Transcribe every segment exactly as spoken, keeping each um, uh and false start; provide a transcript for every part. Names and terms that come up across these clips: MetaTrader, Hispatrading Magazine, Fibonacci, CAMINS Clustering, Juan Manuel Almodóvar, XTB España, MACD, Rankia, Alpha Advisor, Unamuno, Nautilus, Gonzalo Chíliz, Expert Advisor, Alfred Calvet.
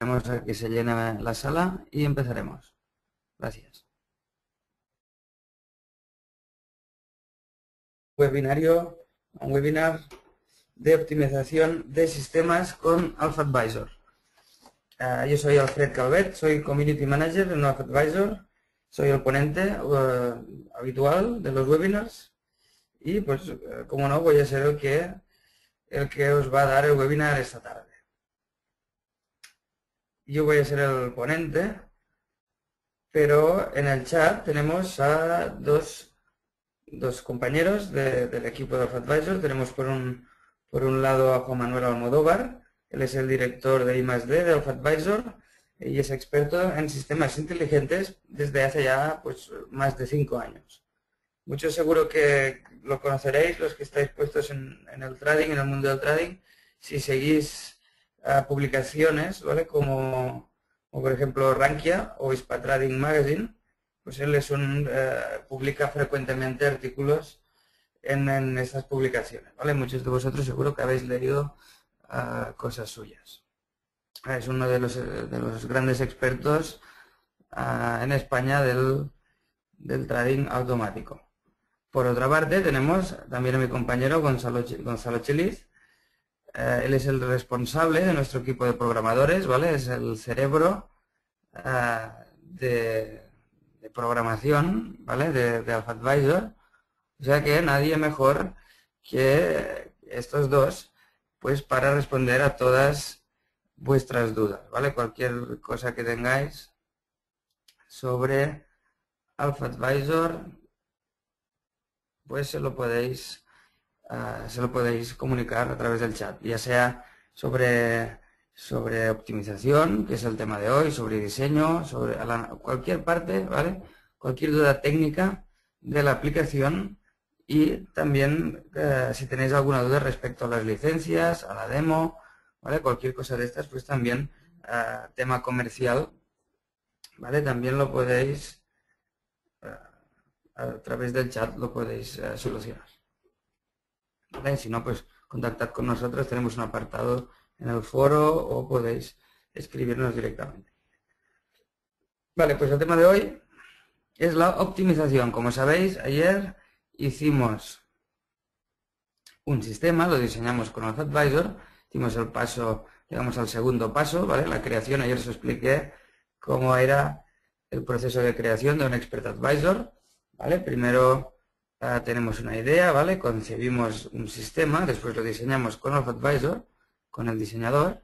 Esperemos a que se llene la sala y empezaremos. Gracias. Webinario, un webinar de optimización de sistemas con Alpha Advisor. Uh, yo soy Alfred Calvet, soy Community Manager en Alpha Advisor, soy el ponente uh, habitual de los webinars y, pues, uh, como no, voy a ser el que, el que os va a dar el webinar esta tarde. Yo voy a ser el ponente, pero en el chat tenemos a dos, dos compañeros de, del equipo de Alpha Advisor. Tenemos por un, por un lado a Juan Manuel Almodóvar, él es el director de I más D de Alpha Advisor y es experto en sistemas inteligentes desde hace ya, pues, más de cinco años. Muchos seguro que lo conoceréis, los que estáis puestos en, en el trading, en el mundo del trading, si seguís a publicaciones, ¿vale? Como, como por ejemplo Rankia o Hispatrading Magazine, pues él es un, eh, publica frecuentemente artículos en, en estas publicaciones, ¿vale? Muchos de vosotros seguro que habéis leído uh, cosas suyas. Es uno de los, de los grandes expertos uh, en España del, del trading automático. Por otra parte tenemos también a mi compañero Gonzalo, Gonzalo Chíliz. Uh, él es el responsable de nuestro equipo de programadores, ¿vale? Es el cerebro uh, de, de programación, ¿vale? De, de Alpha Advisor. O sea que nadie mejor que estos dos, pues, para responder a todas vuestras dudas, ¿vale? Cualquier cosa que tengáis sobre Alpha Advisor, pues se lo podéis... Uh, se lo podéis comunicar a través del chat, ya sea sobre, sobre optimización, que es el tema de hoy, sobre diseño, sobre la, cualquier parte, ¿vale? Cualquier duda técnica de la aplicación y también uh, si tenéis alguna duda respecto a las licencias, a la demo, ¿vale? Cualquier cosa de estas, pues también uh, tema comercial, ¿vale? También lo podéis, uh, a través del chat lo podéis uh, solucionar. ¿Vale? Si no, pues contactad con nosotros, tenemos un apartado en el foro o podéis escribirnos directamente. Vale, pues el tema de hoy es la optimización. Como sabéis, ayer hicimos un sistema, lo diseñamos con Alpha Advisor, hicimos el paso, llegamos al segundo paso, ¿vale? La creación, ayer os expliqué cómo era el proceso de creación de un Expert Advisor, ¿vale? Primero... Uh, tenemos una idea, ¿vale? Concebimos un sistema, después lo diseñamos con Alpha Advisor, con el diseñador,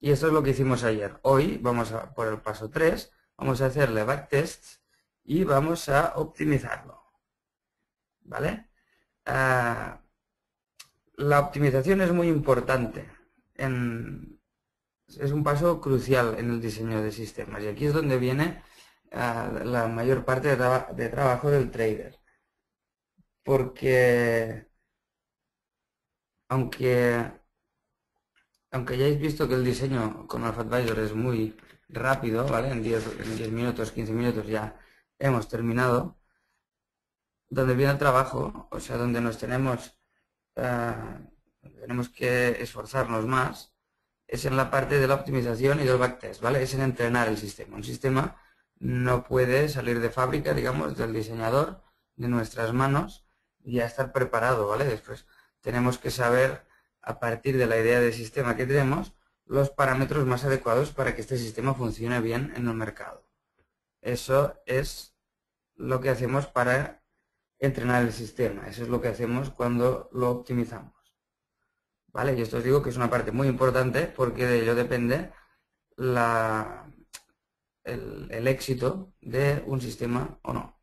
y eso es lo que hicimos ayer. Hoy vamos a por el paso tres, vamos a hacerle backtests y vamos a optimizarlo, ¿vale? Uh, la optimización es muy importante, en, es un paso crucial en el diseño de sistemas, y aquí es donde viene uh, la mayor parte de, tra de trabajo del trader. Porque aunque, aunque hayáis visto que el diseño con Alpha Advisor es muy rápido, ¿vale? En diez, en diez minutos, quince minutos ya hemos terminado, donde viene el trabajo, o sea, donde nos tenemos, uh, tenemos que esforzarnos más, es en la parte de la optimización y del backtest, ¿vale? Es en entrenar el sistema. Un sistema no puede salir de fábrica, digamos, del diseñador, de nuestras manos, y a estar preparado, ¿vale? Después tenemos que saber, a partir de la idea de sistema que tenemos, los parámetros más adecuados para que este sistema funcione bien en el mercado. Eso es lo que hacemos para entrenar el sistema, eso es lo que hacemos cuando lo optimizamos, ¿vale? Y esto os digo que es una parte muy importante porque de ello depende la, el, el éxito de un sistema o no.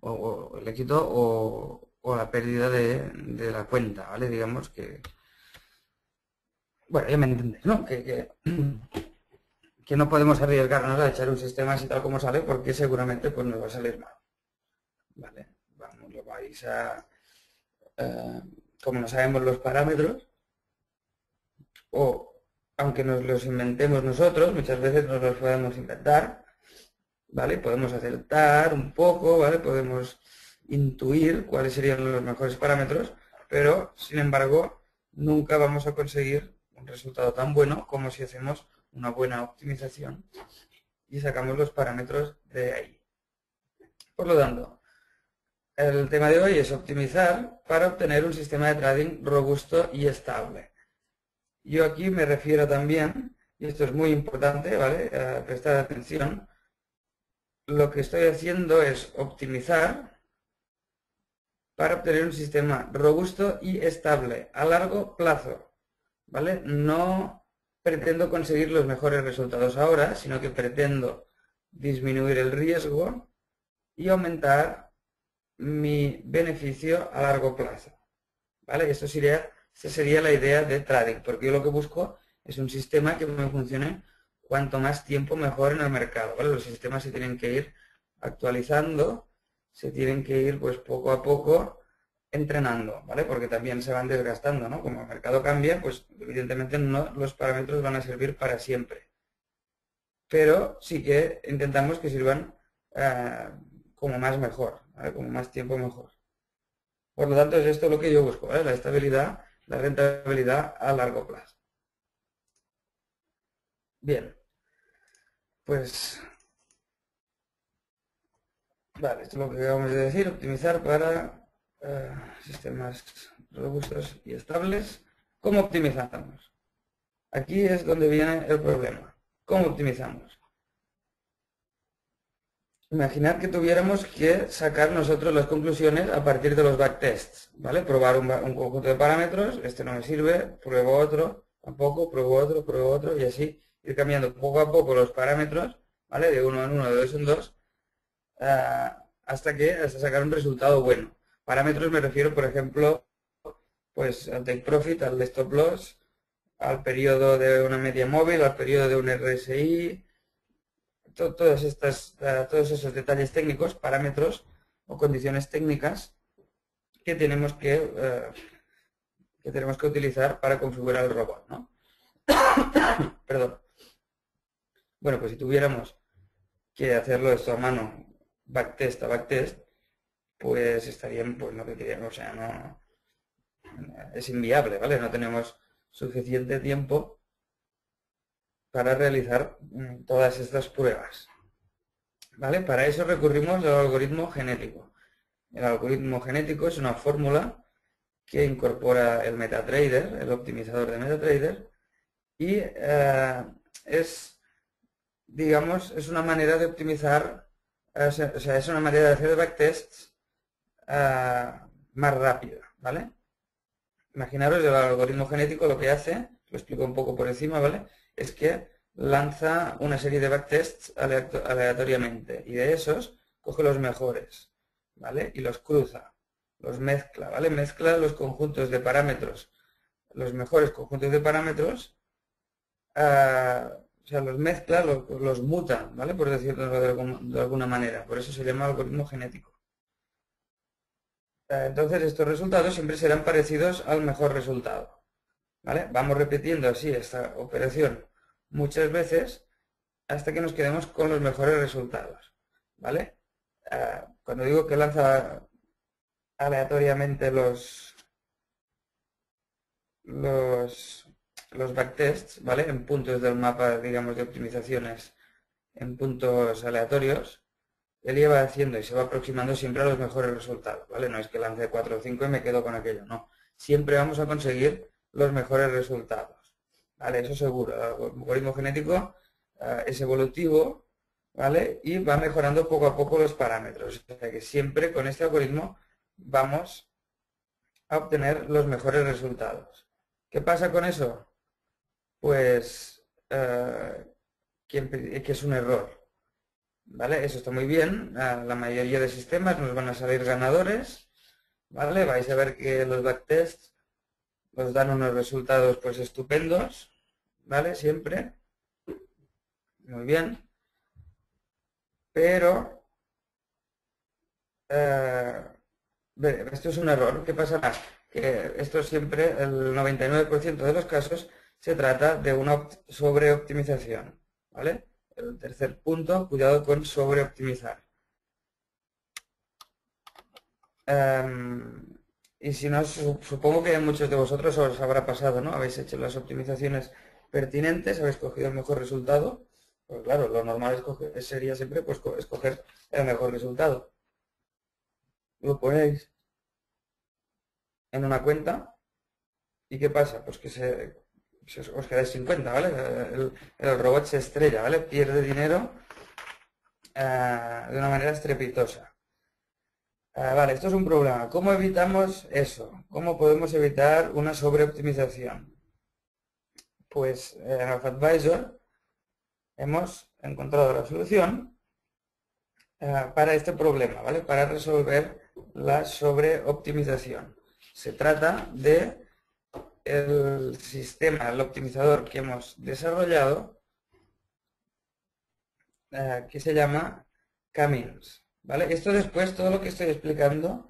O, o el éxito o, o la pérdida de, de la cuenta, ¿vale? Digamos que... Bueno, ya me entendéis, ¿no? Que, que, que no podemos arriesgarnos a echar un sistema así tal como sale porque seguramente, pues, nos va a salir mal, ¿vale? Vamos, lo vais a... Eh, como no sabemos los parámetros, o aunque nos los inventemos nosotros, muchas veces nos los podemos inventar, ¿vale? Podemos acertar un poco, ¿vale? Podemos intuir cuáles serían los mejores parámetros, pero sin embargo nunca vamos a conseguir un resultado tan bueno como si hacemos una buena optimización y sacamos los parámetros de ahí. Por lo tanto, el tema de hoy es optimizar para obtener un sistema de trading robusto y estable. Yo aquí me refiero también, y esto es muy importante, ¿vale? Eh, prestar atención. Lo que estoy haciendo es optimizar para obtener un sistema robusto y estable a largo plazo, ¿vale? No pretendo conseguir los mejores resultados ahora, sino que pretendo disminuir el riesgo y aumentar mi beneficio a largo plazo, ¿vale? Esto sería, esta sería la idea de trading, porque yo lo que busco es un sistema que me funcione cuanto más tiempo mejor en el mercado, ¿vale? Los sistemas se tienen que ir actualizando, se tienen que ir pues poco a poco entrenando, ¿vale? Porque también se van desgastando, ¿no? Como el mercado cambia, pues evidentemente no los parámetros van a servir para siempre. Pero sí que intentamos que sirvan eh, como más mejor, ¿vale? Como más tiempo mejor. Por lo tanto, es esto lo que yo busco, ¿vale? La estabilidad, la rentabilidad a largo plazo. Bien, pues... Vale, esto es lo que acabamos de decir, optimizar para eh, sistemas robustos y estables. ¿Cómo optimizamos? Aquí es donde viene el problema. ¿Cómo optimizamos? Imaginar que tuviéramos que sacar nosotros las conclusiones a partir de los backtests, ¿vale? Probar un, un conjunto de parámetros, este no me sirve, pruebo otro, tampoco, pruebo otro, pruebo otro, y así ir cambiando poco a poco los parámetros, ¿vale? De uno en uno, de dos en dos, hasta que hasta sacar un resultado bueno. Parámetros me refiero, por ejemplo, pues al take profit, al stop loss, al periodo de una media móvil, al periodo de un R S I, to, todas estas, uh, todos esos detalles técnicos, parámetros o condiciones técnicas que tenemos que, uh, que, tenemos que utilizar para configurar el robot, ¿no? Perdón. Bueno, pues si tuviéramos que hacerlo esto a mano, backtest a backtest, pues estarían, pues lo que queríamos, o sea, no, es inviable, ¿vale? No tenemos suficiente tiempo para realizar todas estas pruebas, ¿vale? Para eso recurrimos al algoritmo genético. El algoritmo genético es una fórmula que incorpora el MetaTrader, el optimizador de MetaTrader, y eh, es, digamos, es una manera de optimizar. O sea, es una manera de hacer backtests uh, más rápida, ¿vale? Imaginaros el algoritmo genético lo que hace, lo explico un poco por encima, ¿vale? Es que lanza una serie de backtests aleatoriamente y de esos coge los mejores, ¿vale? Y los cruza, los mezcla, ¿vale? Mezcla los conjuntos de parámetros, los mejores conjuntos de parámetros, uh, o sea, los mezcla, los, los muta, ¿vale? Por decirlo de alguna manera. Por eso se llama algoritmo genético. Entonces, estos resultados siempre serán parecidos al mejor resultado, ¿vale? Vamos repitiendo así esta operación muchas veces hasta que nos quedemos con los mejores resultados, ¿vale? Cuando digo que lanza aleatoriamente los... los... los backtests, ¿vale? En puntos del mapa, digamos, de optimizaciones, en puntos aleatorios, él lleva haciendo y se va aproximando siempre a los mejores resultados, ¿vale? No es que lance cuatro o cinco y me quedo con aquello, no. Siempre vamos a conseguir los mejores resultados, ¿vale? Eso seguro. El algoritmo genético uh, es evolutivo, ¿vale? Y va mejorando poco a poco los parámetros. O sea que siempre con este algoritmo vamos a obtener los mejores resultados. ¿Qué pasa con eso? Pues eh, que es un error, ¿vale? Eso está muy bien, la mayoría de sistemas nos van a salir ganadores, ¿vale? Vais a ver que los backtests os dan unos resultados pues estupendos, ¿vale? Siempre, muy bien, pero eh, esto es un error. ¿Qué pasará? Que esto siempre, el noventa y nueve por ciento de los casos, se trata de una sobreoptimización, ¿vale? El tercer punto, cuidado con sobreoptimizar. Um, y si no, supongo que muchos de vosotros os habrá pasado, ¿no? Habéis hecho las optimizaciones pertinentes, haber escogido el mejor resultado, pues claro, lo normal escoger, sería siempre pues escoger el mejor resultado. Lo ponéis en una cuenta y ¿qué pasa? Pues que se, se os quedáis sin cuenta, ¿vale? El, el robot se estrella, ¿vale? Pierde dinero eh, de una manera estrepitosa. Eh, vale, esto es un problema. ¿Cómo evitamos eso? ¿Cómo podemos evitar una sobreoptimización? Pues en eh, Alpha Advisor hemos encontrado la solución eh, para este problema, ¿vale? Para resolver la sobreoptimización. Se trata de el sistema, el optimizador que hemos desarrollado, eh, que se llama CAMINS, ¿vale? Esto después, todo lo que estoy explicando,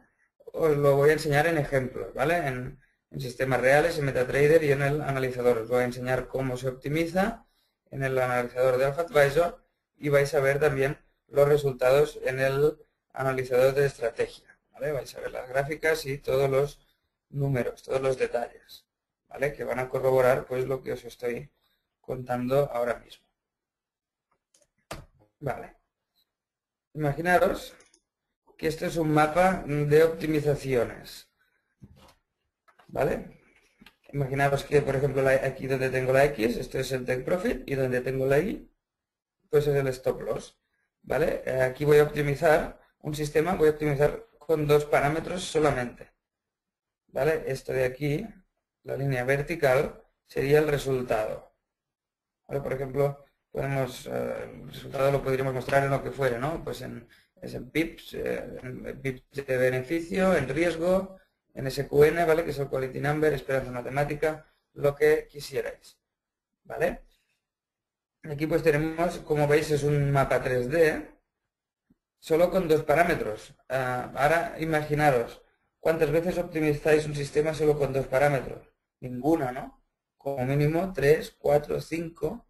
os lo voy a enseñar en ejemplos, ¿vale? En, en sistemas reales, en MetaTrader y en el analizador. Os voy a enseñar cómo se optimiza en el analizador de Alpha Advisor y vais a ver también los resultados en el analizador de estrategia, ¿vale? Vais a ver las gráficas y todos los números, todos los detalles, ¿vale? Que van a corroborar pues lo que os estoy contando ahora mismo. Vale. Imaginaros que esto es un mapa de optimizaciones, ¿vale? Imaginaros que, por ejemplo, aquí donde tengo la X, esto es el Take Profit, y donde tengo la Y, pues es el Stop Loss, ¿vale? Aquí voy a optimizar un sistema, voy a optimizar con dos parámetros solamente, ¿vale? Esto de aquí, la línea vertical, sería el resultado, ¿vale? Por ejemplo, podemos, eh, el resultado lo podríamos mostrar en lo que fuere, ¿no? Pues en, es en pips, eh, en pips de beneficio, en riesgo, en S Q N, ¿vale? Que es el Quality Number, esperanza matemática, lo que quisierais, ¿vale? Aquí pues tenemos, como veis, es un mapa tres D, solo con dos parámetros. Uh, ahora imaginaros, ¿cuántas veces optimizáis un sistema solo con dos parámetros? Ninguna, ¿no? Como mínimo tres, cuatro, cinco,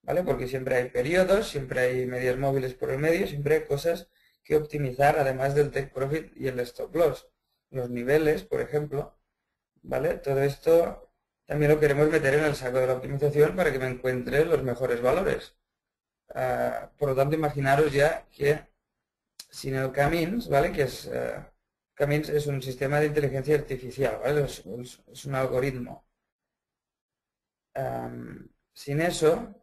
¿vale? Porque siempre hay periodos, siempre hay medias móviles por el medio, siempre hay cosas que optimizar, además del Take Profit y el Stop Loss. Los niveles, por ejemplo, ¿vale? Todo esto también lo queremos meter en el saco de la optimización para que me encuentre los mejores valores. Uh, por lo tanto, imaginaros ya que sin el CAMINS, ¿vale? Que es... Uh, CAMINS es un sistema de inteligencia artificial, ¿vale? Es, es, es un algoritmo. Um, sin eso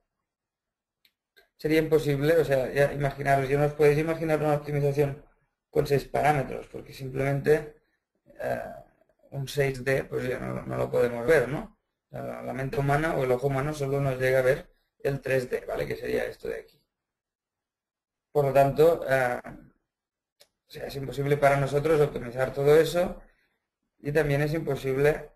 sería imposible, o sea, ya imaginaros, ya no os podéis imaginar una optimización con seis parámetros, porque simplemente uh, un seis D pues ya no, no lo podemos ver, ¿no? La, la mente humana o el ojo humano solo nos llega a ver el tres D, ¿vale? Que sería esto de aquí. Por lo tanto... Uh, O sea, es imposible para nosotros optimizar todo eso y también es imposible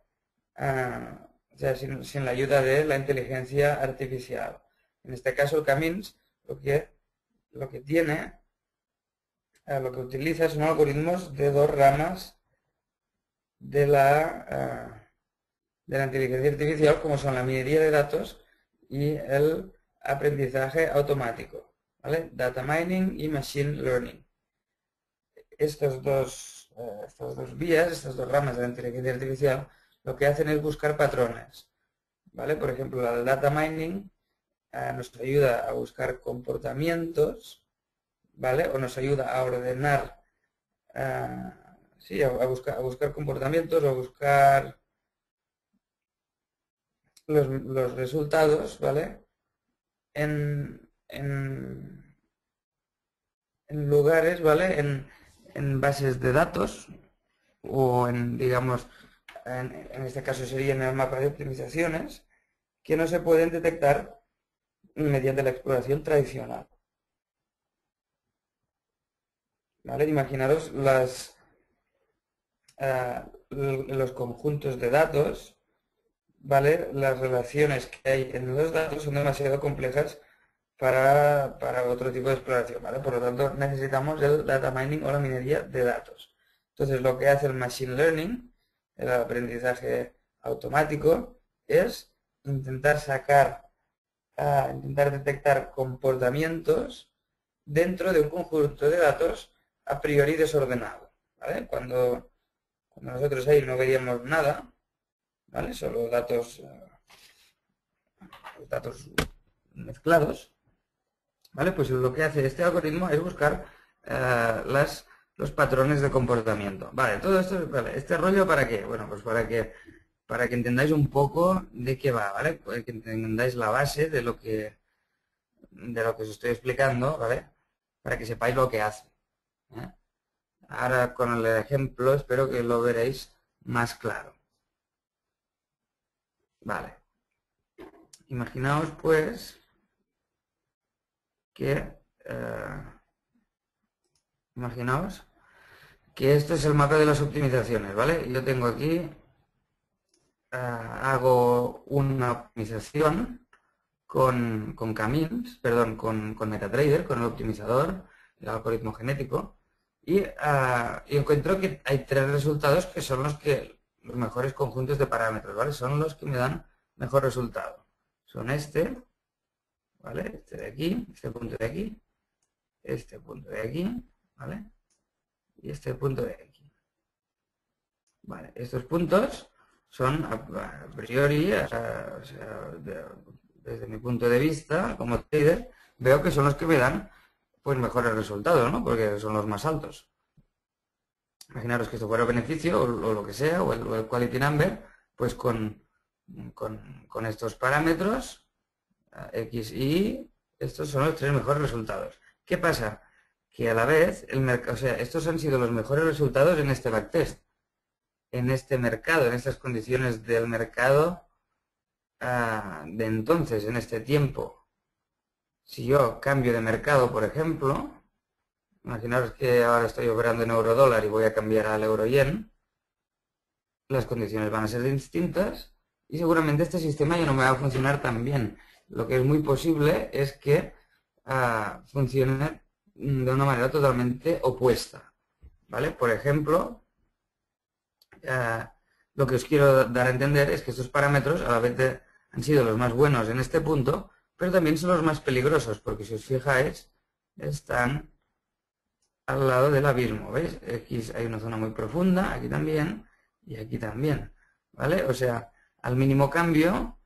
uh, o sea, sin, sin la ayuda de la inteligencia artificial. En este caso el CAMINS lo que, lo que tiene, uh, lo que utiliza son algoritmos de dos ramas de la, uh, de la inteligencia artificial, como son la minería de datos y el aprendizaje automático, ¿vale? Data mining y machine learning. Estos dos, eh, estas dos vías, estas dos ramas de la inteligencia artificial, lo que hacen es buscar patrones, ¿vale? Por ejemplo, el data mining eh, nos ayuda a buscar comportamientos, ¿vale? O nos ayuda a ordenar, eh, sí, a, a, buscar, a buscar comportamientos o a buscar los, los resultados, ¿vale? En, en, en lugares, ¿vale? En... en bases de datos o en, digamos, en, en este caso sería en el mapa de optimizaciones, que no se pueden detectar mediante la exploración tradicional, ¿vale? Imaginaros las, uh, los conjuntos de datos, ¿vale? Las relaciones que hay en los datos son demasiado complejas Para, para otro tipo de exploración, ¿vale? Por lo tanto, necesitamos el data mining o la minería de datos. Entonces, lo que hace el machine learning, el aprendizaje automático, es intentar sacar, uh, intentar detectar comportamientos dentro de un conjunto de datos a priori desordenado, ¿vale? Cuando, cuando nosotros ahí no veíamos nada, ¿vale? Solo datos... Uh, datos mezclados, ¿vale? Pues lo que hace este algoritmo es buscar eh, las, los patrones de comportamiento. Vale, todo esto, vale, este rollo ¿para qué? Bueno, pues para que, para que entendáis un poco de qué va, ¿vale? Para que entendáis la base de lo que, de lo que os estoy explicando, ¿vale? Para que sepáis lo que hace, ¿eh? Ahora con el ejemplo espero que lo veréis más claro. Vale. Imaginaos pues que eh, imaginaos que esto es el mapa de las optimizaciones, ¿vale? Yo tengo aquí, eh, hago una optimización con, con CAMINS, perdón, con, con MetaTrader, con el optimizador, el algoritmo genético, y, eh, y encuentro que hay tres resultados que son los que los mejores conjuntos de parámetros, ¿vale? Son los que me dan mejor resultado. Son este, ¿vale? Este de aquí, este punto de aquí, este punto de aquí, ¿vale? Y este punto de aquí. Vale, estos puntos son a priori, o sea, o sea, desde mi punto de vista como trader, veo que son los que me dan pues mejores resultados, ¿no? Porque son los más altos. Imaginaros que esto fuera beneficio o, o lo que sea, o el, o el quality number, pues con, con, con estos parámetros, X y Y, estos son los tres mejores resultados. ¿Qué pasa? Que a la vez, el mercado, o sea, estos han sido los mejores resultados en este backtest, en este mercado, en estas condiciones del mercado uh, de entonces, en este tiempo. Si yo cambio de mercado, por ejemplo... Imaginaros que ahora estoy operando en euro-dólar y voy a cambiar al euro-yen. Las condiciones van a ser distintas y seguramente este sistema ya no me va a funcionar tan bien. Lo que es muy posible es que uh, funcione de una manera totalmente opuesta, ¿vale? Por ejemplo, uh, lo que os quiero dar a entender es que estos parámetros a la vez de, han sido los más buenos en este punto, pero también son los más peligrosos, porque si os fijáis, están... al lado del abismo, ¿veis? Aquí hay una zona muy profunda, aquí también, y aquí también, ¿vale? O sea, al mínimo cambio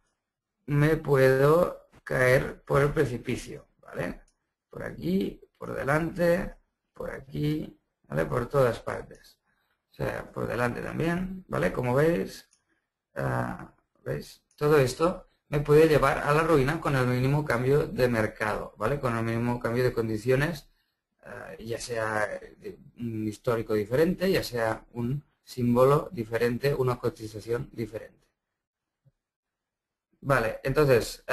me puedo caer por el precipicio, ¿vale? Por aquí, por delante, por aquí, ¿vale? Por todas partes. O sea, por delante también, ¿vale? Como veis, uh, ¿veis? Todo esto me puede llevar a la ruina con el mínimo cambio de mercado, ¿vale? Con el mínimo cambio de condiciones, ya sea un histórico diferente, ya sea un símbolo diferente, una cotización diferente. Vale, entonces,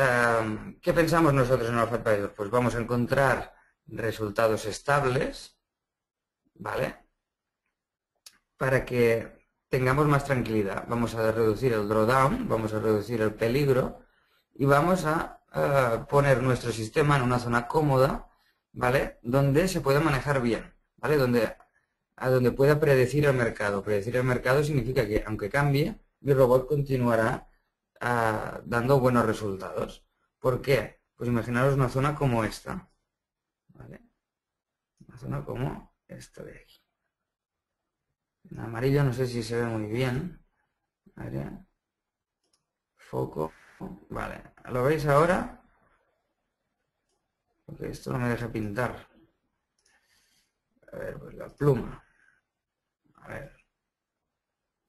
¿qué pensamos nosotros en Alpha Advisor? Pues vamos a encontrar resultados estables, ¿vale? Para que tengamos más tranquilidad. Vamos a reducir el drawdown, vamos a reducir el peligro y vamos a poner nuestro sistema en una zona cómoda, ¿vale? Donde se pueda manejar bien, ¿vale? Donde, a donde pueda predecir el mercado. Predecir el mercado significa que, aunque cambie, mi robot continuará uh, dando buenos resultados. ¿Por qué? Pues imaginaros una zona como esta, ¿vale? Una zona como esta de aquí. En amarillo no sé si se ve muy bien, ¿vale? Foco, vale. ¿Lo veis ahora? Porque esto no me deja pintar. A ver, pues la pluma. A ver.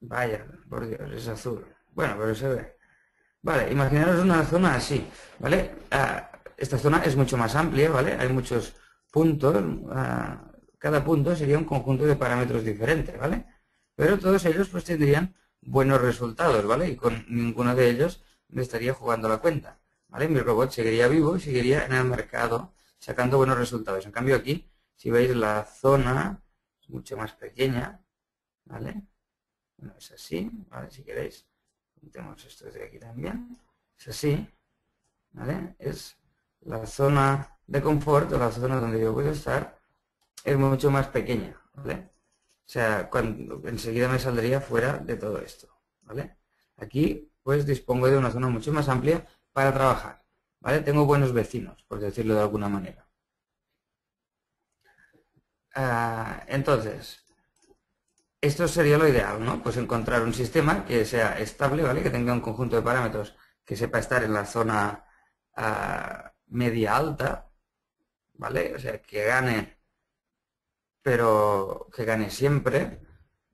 Vaya, por Dios, es azul. Bueno, pero se ve. Vale, imaginaros una zona así, ¿vale? Ah, esta zona es mucho más amplia, ¿vale? Hay muchos puntos. Ah, cada punto sería un conjunto de parámetros diferentes, ¿vale? Pero todos ellos pues tendrían buenos resultados, ¿vale? Y con ninguno de ellos me estaría jugando la cuenta, ¿vale? Mi robot seguiría vivo y seguiría en el mercado sacando buenos resultados. En cambio aquí, si veis, la zona es mucho más pequeña, ¿vale? Bueno, es así, ¿vale? Si queréis, tenemos estos de aquí también. Es así, ¿vale? Es la zona de confort o la zona donde yo puedo estar es mucho más pequeña, ¿vale? O sea, cuando, enseguida me saldría fuera de todo esto, ¿vale? Aquí, pues, dispongo de una zona mucho más amplia para trabajar, ¿vale? Tengo buenos vecinos, por decirlo de alguna manera. Ah, entonces, esto sería lo ideal, ¿no? Pues encontrar un sistema que sea estable, ¿vale? Que tenga un conjunto de parámetros que sepa estar en la zona uh, media alta, ¿vale? O sea, que gane, pero que gane siempre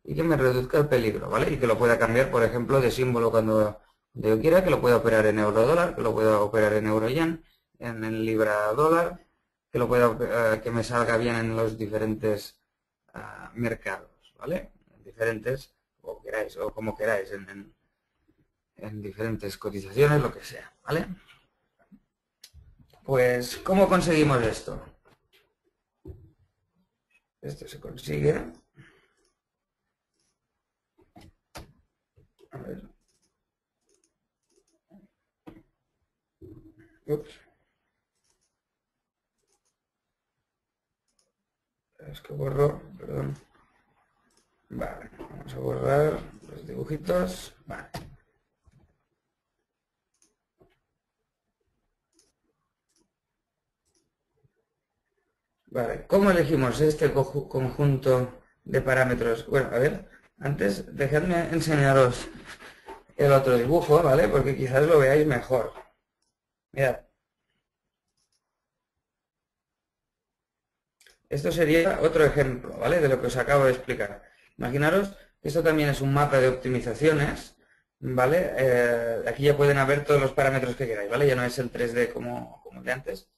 y que me reduzca el peligro, ¿vale? Y que lo pueda cambiar, por ejemplo, de símbolo cuando yo quiera, que lo pueda operar en euro dólar, que lo pueda operar en euro yen, en, en libra dólar, que lo pueda, uh, que me salga bien en los diferentes uh, mercados, ¿vale? Diferentes, o queráis, o como queráis, en, en, en diferentes cotizaciones, lo que sea, ¿vale? Pues, ¿cómo conseguimos esto? Esto se consigue. A ver. Ups. Es que borro, perdón. Vale, vamos a borrar los dibujitos. Vale. Vale, ¿cómo elegimos este co- conjunto de parámetros? Bueno, a ver, antes dejadme enseñaros el otro dibujo, ¿vale? Porque quizás lo veáis mejor. Mirad. Esto sería otro ejemplo, ¿vale? De lo que os acabo de explicar. Imaginaros que esto también es un mapa de optimizaciones, ¿vale? Eh, aquí ya pueden haber todos los parámetros que queráis, ¿vale? Ya no es el tres D como, como el de antes.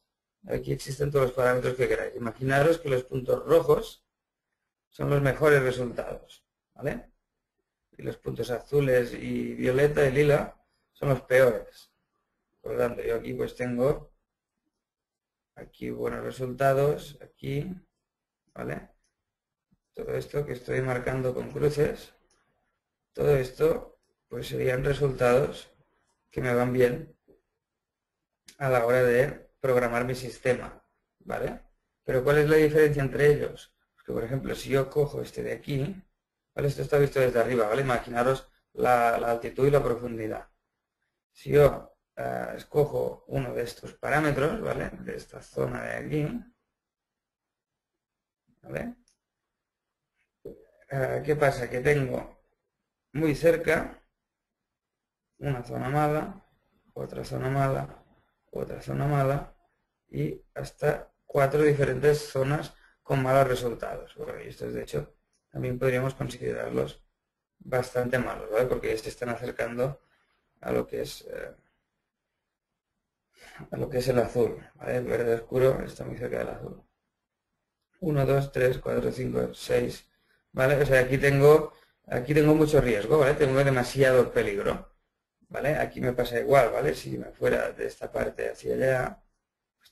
Aquí existen todos los parámetros que queráis. Imaginaros que los puntos rojos son los mejores resultados, ¿vale? Y los puntos azules y violeta y lila son los peores. Por lo tanto, yo aquí pues tengo aquí buenos resultados, aquí, ¿vale? Todo esto que estoy marcando con cruces, todo esto pues serían resultados que me van bien a la hora de programar mi sistema, ¿vale? Pero ¿cuál es la diferencia entre ellos? Porque, por ejemplo, si yo cojo este de aquí, ¿vale? Esto está visto desde arriba, ¿vale? Imaginaros la, la altitud y la profundidad. Si yo eh, escojo uno de estos parámetros, ¿vale? De esta zona de aquí, ¿vale? Eh, ¿Qué pasa? Que tengo muy cerca una zona mala, otra zona mala, otra zona mala, y hasta cuatro diferentes zonas con malos resultados. Bueno, y estos de hecho también podríamos considerarlos bastante malos, ¿vale? Porque se están acercando a lo que es eh, a lo que es el azul, ¿vale? El verde oscuro está muy cerca del azul. uno, dos, tres, cuatro, cinco, seis, ¿vale? O sea, aquí tengo aquí tengo mucho riesgo, ¿vale? Tengo demasiado peligro, ¿vale? Aquí me pasa igual, ¿vale? Si me fuera de esta parte hacia allá,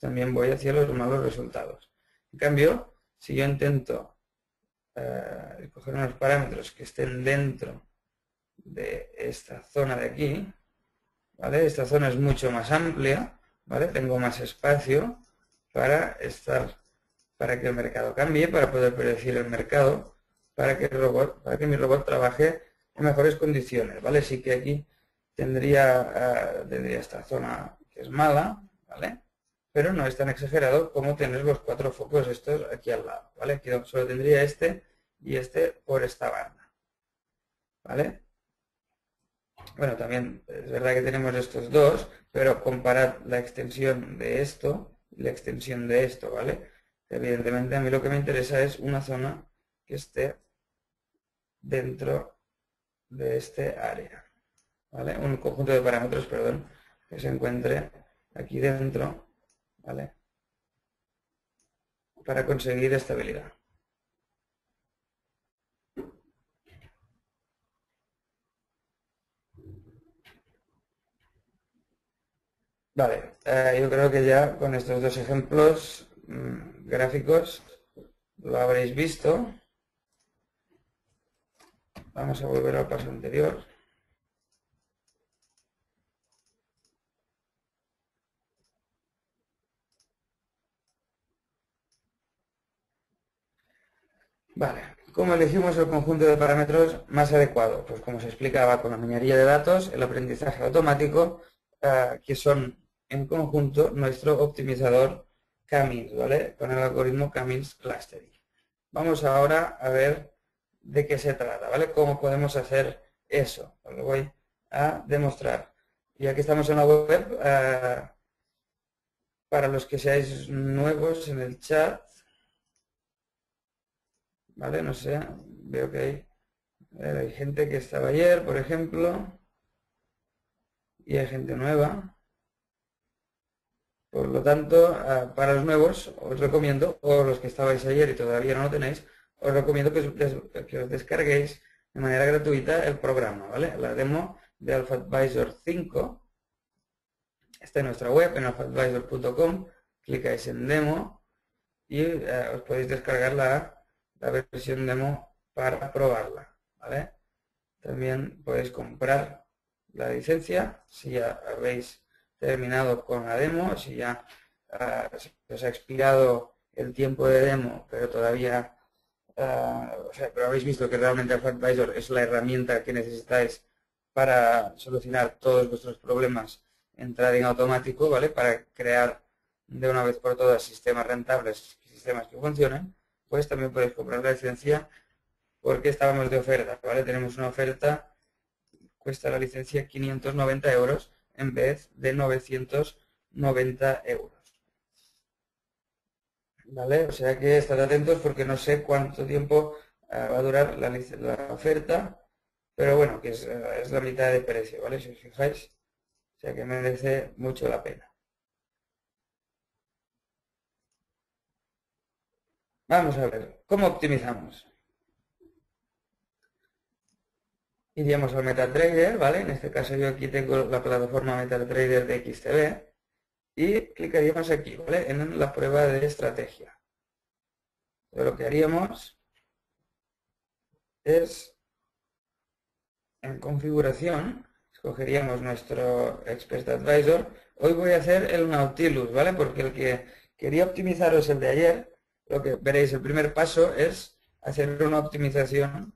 también voy hacia los malos resultados. En cambio, si yo intento eh, coger unos parámetros que estén dentro de esta zona de aquí, ¿vale? Esta zona es mucho más amplia, ¿vale? Tengo más espacio para estar, para que el mercado cambie, para poder predecir el mercado, para que el robot, para que mi robot trabaje en mejores condiciones, ¿vale? Sí que aquí tendría, eh, tendría esta zona que es mala, ¿vale? Pero no es tan exagerado como tener los cuatro focos estos aquí al lado, ¿vale? Aquí solo tendría este y este por esta banda, ¿vale? Bueno, también es verdad que tenemos estos dos, pero comparad la extensión de esto y la extensión de esto, ¿vale? Evidentemente a mí lo que me interesa es una zona que esté dentro de este área, ¿vale? Un conjunto de parámetros, perdón, que se encuentre aquí dentro, ¿vale? Para conseguir estabilidad. Vale, eh, yo creo que ya con estos dos ejemplos mmm, gráficos lo habréis visto. Vamos a volver al paso anterior. Vale, ¿cómo elegimos el conjunto de parámetros más adecuado? Pues como se explicaba con la minería de datos, el aprendizaje automático, eh, que son en conjunto nuestro optimizador CAMINS, ¿vale? Con el algoritmo CAMINS Clustering. Vamos ahora a ver de qué se trata, ¿vale? Cómo podemos hacer eso. Os lo voy a demostrar. Ya que estamos en la web, eh, para los que seáis nuevos en el chat, ¿vale? No sé, veo que hay, ver, hay gente que estaba ayer, por ejemplo, y hay gente nueva. Por lo tanto, para los nuevos os recomiendo, o los que estabais ayer y todavía no lo tenéis, os recomiendo que os, des, que os descarguéis de manera gratuita el programa, ¿vale? La demo de Alpha Advisor cinco está en nuestra web, en alpha advisor punto com, clicáis en demo y eh, os podéis descargar la, la versión demo para probarla, ¿vale? También podéis comprar la licencia si ya habéis terminado con la demo, si ya uh, se os ha expirado el tiempo de demo, pero todavía uh, o sea, pero habéis visto que realmente Alpha Advisor es la herramienta que necesitáis para solucionar todos vuestros problemas en trading automático, ¿vale? Para crear de una vez por todas sistemas rentables, sistemas que funcionen, pues también podéis comprar la licencia porque estábamos de oferta, ¿vale? Tenemos una oferta, cuesta la licencia quinientos noventa euros, en vez de novecientos noventa euros, ¿vale? O sea que estad atentos porque no sé cuánto tiempo uh, va a durar la, la oferta, pero bueno, que es, uh, es la mitad de precio, ¿vale? Si os fijáis, o sea que merece mucho la pena. Vamos a ver, ¿cómo optimizamos? Iríamos al MetaTrader, ¿vale? En este caso yo aquí tengo la plataforma MetaTrader de X T B y clicaríamos aquí, ¿vale? En la prueba de estrategia. Pero lo que haríamos es, en configuración, escogeríamos nuestro Expert Advisor. Hoy voy a hacer el Nautilus, ¿vale? Porque el que quería optimizaros el de ayer, lo que veréis, el primer paso es hacer una optimización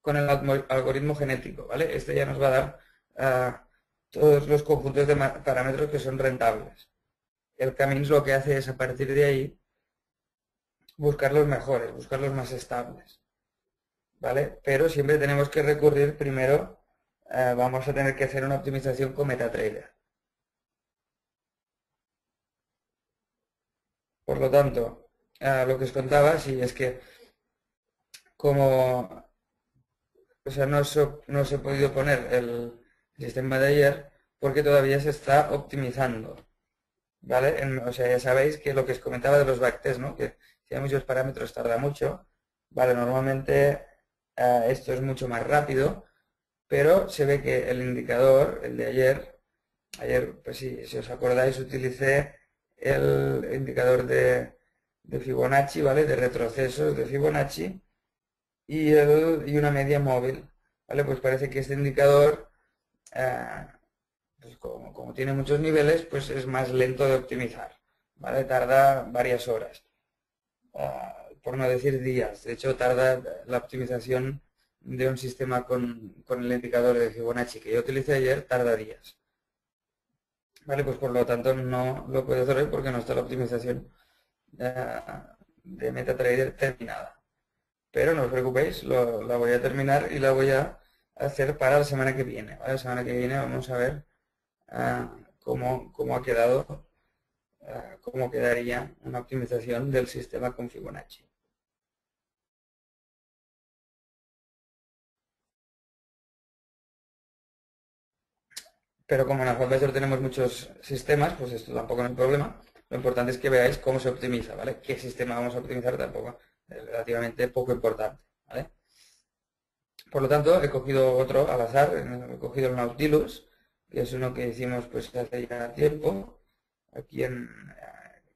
con el algoritmo genético, ¿vale? Este ya nos va a dar uh, todos los conjuntos de parámetros que son rentables. El CAMINS lo que hace es, a partir de ahí, buscar los mejores, buscar los más estables, ¿vale? Pero siempre tenemos que recurrir primero, uh, vamos a tener que hacer una optimización con MetaTrader. Por lo tanto, uh, lo que os contaba, sí, es que como... O sea, no os, no os he podido poner el sistema de ayer porque todavía se está optimizando, ¿vale? En, o sea, ya sabéis que lo que os comentaba de los backtests, ¿no? Que si hay muchos parámetros tarda mucho, ¿vale? Normalmente uh, esto es mucho más rápido, pero se ve que el indicador, el de ayer, ayer, pues sí, si os acordáis, utilicé el indicador de, de Fibonacci, ¿vale? De retrocesos de Fibonacci. Y, el, y una media móvil, ¿vale? Pues parece que este indicador, eh, pues como, como tiene muchos niveles, pues es más lento de optimizar, ¿vale? Tarda varias horas, eh, por no decir días. De hecho, tarda la optimización de un sistema con, con el indicador de Fibonacci que yo utilicé ayer, tarda días, ¿vale? Pues por lo tanto no lo puedo hacer hoy porque no está la optimización eh, de MetaTrader terminada. Pero no os preocupéis, lo, la voy a terminar y la voy a hacer para la semana que viene, ¿vale? La semana que viene vamos a ver uh, cómo, cómo ha quedado, uh, cómo quedaría una optimización del sistema con Fibonacci. Pero como en Alpha Advisor tenemos muchos sistemas, pues esto tampoco es un problema. Lo importante es que veáis cómo se optimiza, ¿vale? Qué sistema vamos a optimizar tampoco es relativamente poco importante, ¿vale? Por lo tanto, he cogido otro al azar, he cogido el Nautilus, que es uno que hicimos pues hace ya tiempo, aquí en,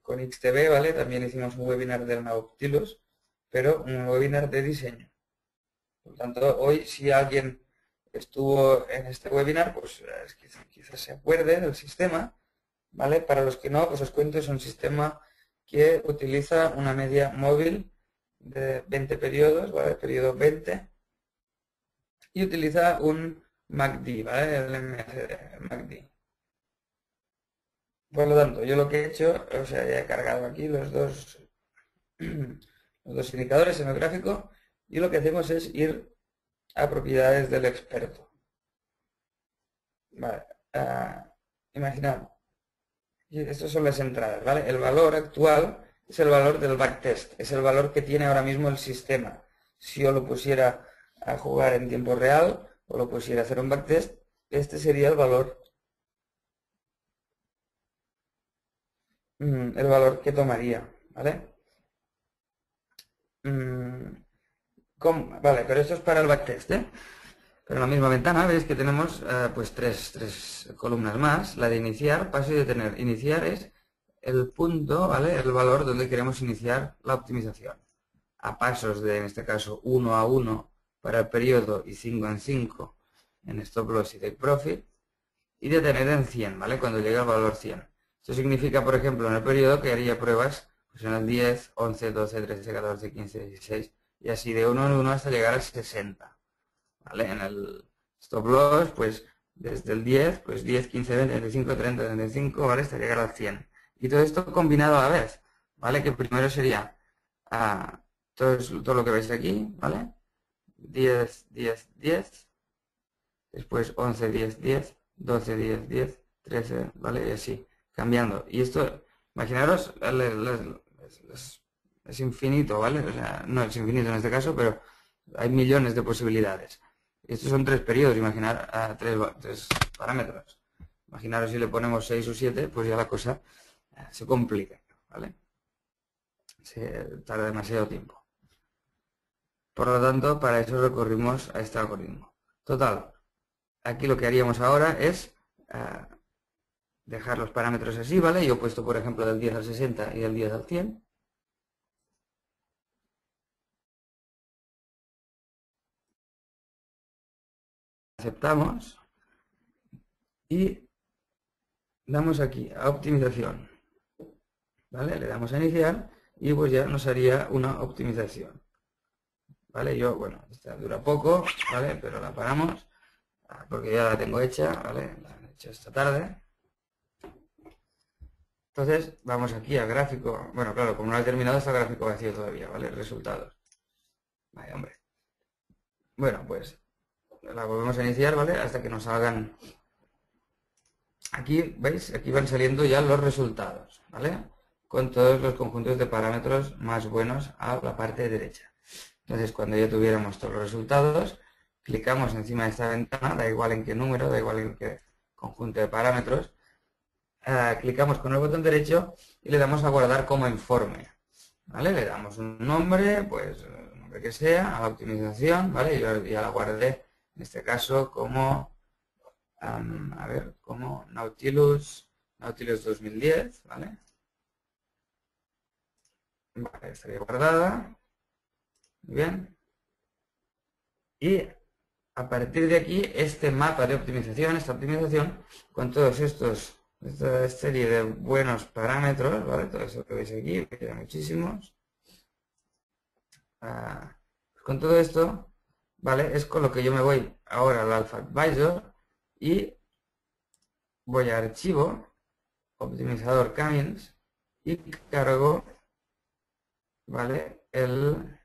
con X T B, ¿vale? También hicimos un webinar del Nautilus, pero un webinar de diseño. Por lo tanto, hoy si alguien estuvo en este webinar, pues quizás, quizás se acuerde del sistema, ¿vale? Para los que no, pues os cuento, es un sistema que utiliza una media móvil de veinte periodos, ¿vale? Periodo veinte, y utiliza un M A C D, ¿vale? El M A C D, el M A C D. Por lo tanto, yo lo que he hecho, o sea, ya he cargado aquí los dos, los dos indicadores en el gráfico, y lo que hacemos es ir a propiedades del experto. Vale, uh, imaginad Estas son las entradas, ¿vale? El valor actual es el valor del backtest, es el valor que tiene ahora mismo el sistema. Si yo lo pusiera a jugar en tiempo real o lo pusiera a hacer un backtest, este sería el valor, el valor que tomaría, ¿vale? ¿Cómo? Vale, pero esto es para el backtest, ¿eh? Pero en la misma ventana veis que tenemos eh, pues tres, tres columnas más, la de iniciar, paso y detener. Iniciar es el punto, ¿vale? El valor donde queremos iniciar la optimización. A pasos de, en este caso, uno a uno para el periodo y cinco en cinco en stop loss y take profit. Y detener en cien, ¿vale? Cuando llega al valor cien. Esto significa, por ejemplo, en el periodo que haría pruebas pues en el diez, once, doce, trece, catorce, quince, dieciséis y así de uno en uno hasta llegar al sesenta. ¿Vale? En el stop loss, pues desde el diez, pues diez, quince, veinte, veinticinco, treinta, treinta y cinco, ¿vale? Hasta llegar al cien. Y todo esto combinado a la vez, ¿vale? Que primero sería ah, todo, todo lo que veis aquí, ¿vale? diez, diez, diez, después once, diez, diez, doce, diez, diez, trece, ¿vale? Y así, cambiando. Y esto, imaginaros, es infinito, ¿vale? O sea, no es infinito en este caso, pero hay millones de posibilidades. Estos son tres periodos, imaginar uh, tres, tres parámetros. Imaginaros si le ponemos seis o siete, pues ya la cosa uh, se complica, ¿vale? Se tarda demasiado tiempo. Por lo tanto, para eso recurrimos a este algoritmo. Total, aquí lo que haríamos ahora es uh, dejar los parámetros así, ¿vale? Yo he puesto, por ejemplo, del diez al sesenta y del diez al cien. Aceptamos y damos aquí a optimización, ¿vale? Le damos a iniciar y pues ya nos haría una optimización, ¿vale? Yo, bueno, esta dura poco, ¿vale? Pero la paramos porque ya la tengo hecha, ¿vale? La han hecho esta tarde. Entonces vamos aquí al gráfico, bueno, claro, como no he terminado está el gráfico vacío todavía, ¿vale? Resultados. Vaya, hombre. Bueno, pues la volvemos a iniciar, ¿vale? Hasta que nos salgan. Aquí, ¿veis? Aquí van saliendo ya los resultados, ¿vale? Con todos los conjuntos de parámetros más buenos a la parte derecha. Entonces, cuando ya tuviéramos todos los resultados, clicamos encima de esta ventana, da igual en qué número, da igual en qué conjunto de parámetros, eh, clicamos con el botón derecho y le damos a guardar como informe, ¿vale? Le damos un nombre, pues, el nombre que sea, a la optimización, ¿vale? Yo ya la guardé. En este caso, como, um, a ver, como Nautilus, Nautilus dos mil diez, ¿vale? Vale, estaría guardada. Muy bien. Y a partir de aquí, este mapa de optimización, esta optimización, con todos estos, esta serie de buenos parámetros, ¿vale? Todo eso que veis aquí, que hay muchísimos. Uh, pues con todo esto, ¿vale? Es con lo que yo me voy ahora al Alpha Advisor y voy a archivo, optimizador CAMINS y cargo, ¿vale? El,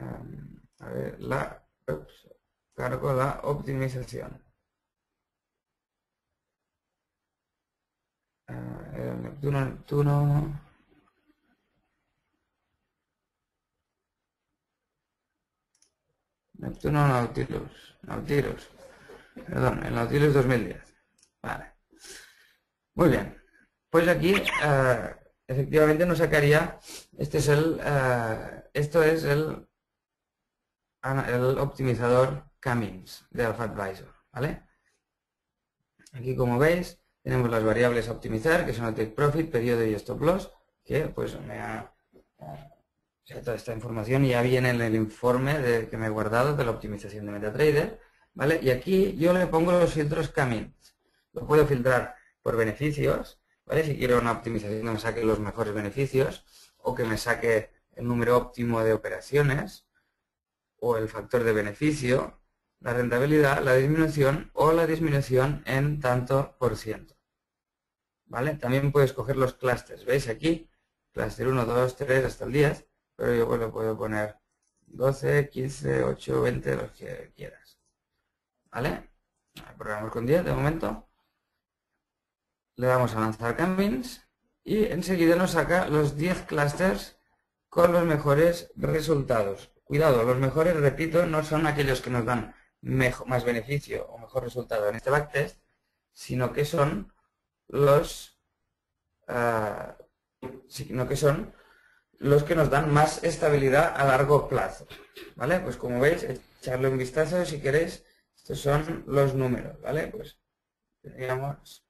um, a ver, la, ups, cargo la optimización. Uh, el Neptuno, Neptuno. Neptuno Nautilus, Nautilus, perdón, el Nautilus dos mil diez, vale. Muy bien, pues aquí eh, efectivamente nos sacaría, este es el, eh, esto es el, el optimizador CAMINS de Alpha Advisor, ¿vale? Aquí como veis tenemos las variables a optimizar, que son el take profit, periodo y stop loss, que pues me ha... O sea, toda esta información ya viene en el informe de, que me he guardado de la optimización de MetaTrader, ¿vale? Y aquí yo le pongo los filtros CAMINS. Lo puedo filtrar por beneficios, ¿vale? Si quiero una optimización que me saque los mejores beneficios o que me saque el número óptimo de operaciones o el factor de beneficio, la rentabilidad, la disminución o la disminución en tanto por ciento, ¿vale? También puedo escoger los clústeres, ¿veis? Aquí, clúster uno, dos, tres hasta el diez. Pero yo le puedo poner doce, quince, ocho, veinte, los que quieras, ¿vale? Probamos con diez de momento. Le damos a lanzar CAMINS y enseguida nos saca los diez clusters con los mejores resultados. Cuidado, los mejores, repito, no son aquellos que nos dan mejor, más beneficio o mejor resultado en este backtest, sino que son los uh, sino que son los que nos dan más estabilidad a largo plazo. ¿Vale? Pues como veis, echarle un vistazo si queréis. Estos son los números, ¿vale? Pues teníamos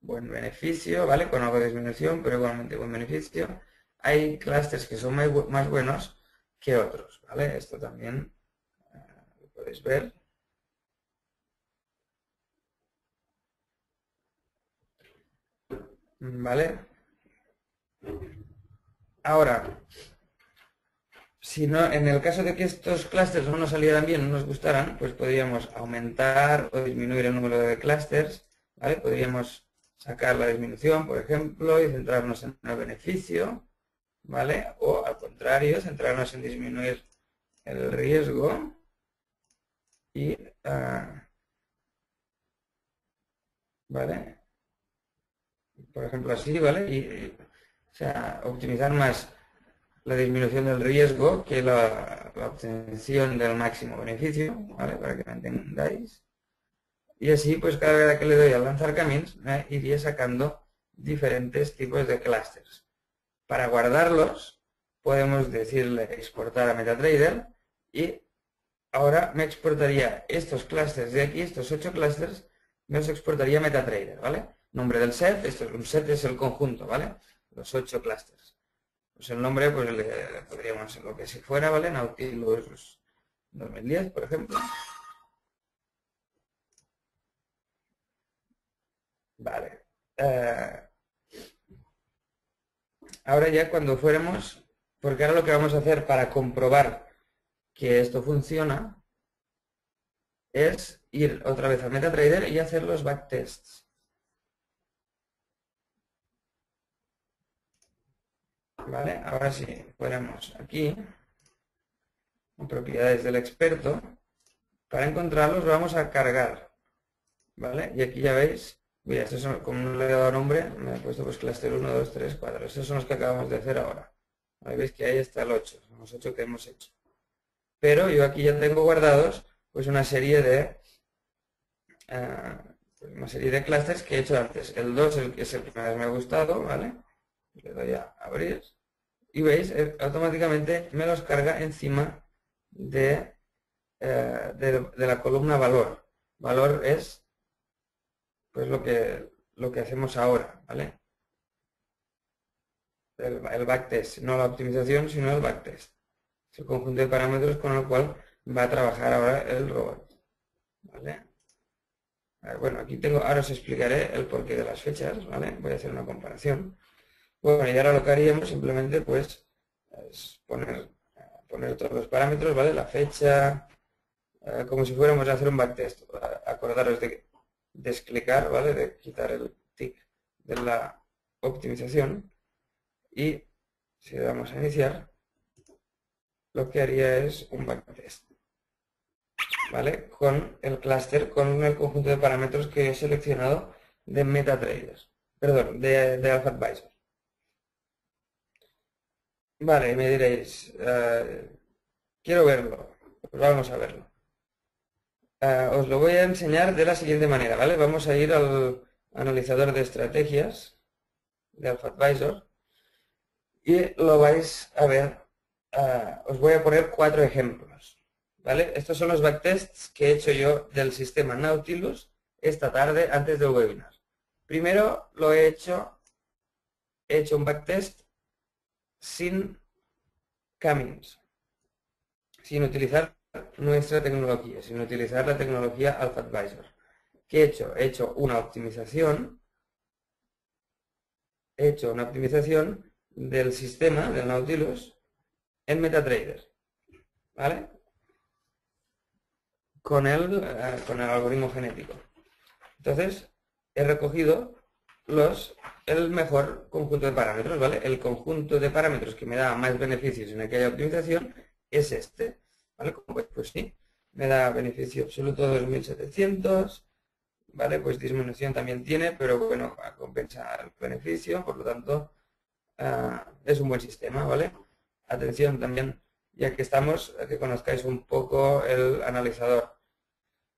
buen beneficio, ¿vale? Con algo de disminución, pero igualmente buen beneficio. Hay clusters que son más buenos que otros, ¿vale? Esto también uh, lo podéis ver. ¿Vale? Ahora, si no, en el caso de que estos clusters no nos salieran bien, no nos gustaran, pues podríamos aumentar o disminuir el número de clusters, ¿vale? Podríamos sacar la disminución, por ejemplo, y centrarnos en el beneficio, ¿vale? O al contrario, centrarnos en disminuir el riesgo y, uh, ¿vale? Por ejemplo, así, ¿vale? Y, y, o sea, optimizar más la disminución del riesgo que la, la obtención del máximo beneficio, ¿vale? Para que me entendáis. Y así, pues cada vez que le doy al lanzar CAMINS, ¿eh? Iría sacando diferentes tipos de clusters. Para guardarlos, podemos decirle exportar a MetaTrader y ahora me exportaría estos clusters de aquí, estos ocho clusters, me los exportaría a MetaTrader, ¿vale? Nombre del set, esto, un set es el conjunto, ¿vale? Los ocho clusters. Pues el nombre, pues le podríamos lo que si fuera, ¿vale? Nautilus dos mil diez, por ejemplo. Vale. Eh, ahora ya cuando fuéramos, porque ahora lo que vamos a hacer para comprobar que esto funciona es ir otra vez a MetaTrader y hacer los backtests. Vale, ahora sí, fuéramos aquí, en propiedades del experto, para encontrarlos vamos a cargar. Vale, y aquí ya veis. Mira, estos son, como no le he dado nombre, me he puesto pues cluster uno, dos, tres, cuatro. Estos son los que acabamos de hacer ahora. Ahí veis que ahí está el ocho, son los ocho que hemos hecho. Pero yo aquí ya tengo guardados pues una serie de uh, una serie de clusters que he hecho antes. El dos el que es el que más me ha gustado, ¿vale? Le doy a abrir. Y veis, eh, automáticamente me los carga encima de, uh, de, de la columna valor. Valor es pues lo que, lo que hacemos ahora, ¿vale? El, el backtest, no la optimización, sino el backtest. Es el conjunto de parámetros con el cual va a trabajar ahora el robot, ¿vale? Ver, bueno, aquí tengo, ahora os explicaré el porqué de las fechas, ¿vale? Voy a hacer una comparación. Bueno, y ahora lo que haríamos simplemente, pues, es poner, poner todos los parámetros, ¿vale? La fecha, eh, como si fuéramos a hacer un backtest. Acordaros de que desclicar, ¿vale? De quitar el tick de la optimización y si le damos a iniciar lo que haría es un backtest, ¿vale? Con el clúster, con el conjunto de parámetros que he seleccionado de MetaTrader, perdón, de, de Alpha Advisor. Vale, me diréis, uh, quiero verlo, pues vamos a verlo. Uh, os lo voy a enseñar de la siguiente manera, ¿vale? Vamos a ir al analizador de estrategias de Alpha Advisor y lo vais a ver. Uh, os voy a poner cuatro ejemplos, ¿vale? Estos son los backtests que he hecho yo del sistema Nautilus esta tarde antes del webinar. Primero lo he hecho, he hecho un backtest sin CAMINS, sin utilizar nuestra tecnología, sin utilizar la tecnología Alpha Advisor. ¿Qué he hecho? He hecho una optimización, he hecho una optimización del sistema, del Nautilus, en MetaTrader, ¿vale? Con el, eh, con el algoritmo genético. Entonces, he recogido los, el mejor conjunto de parámetros, ¿vale? El conjunto de parámetros que me da más beneficios en aquella optimización es este. ¿Vale? Pues, pues sí, me da beneficio absoluto dos mil setecientos, ¿vale? Pues disminución también tiene, pero bueno, va a compensar el beneficio, por lo tanto, uh, es un buen sistema, ¿vale? Atención también, ya que estamos, a que conozcáis un poco el analizador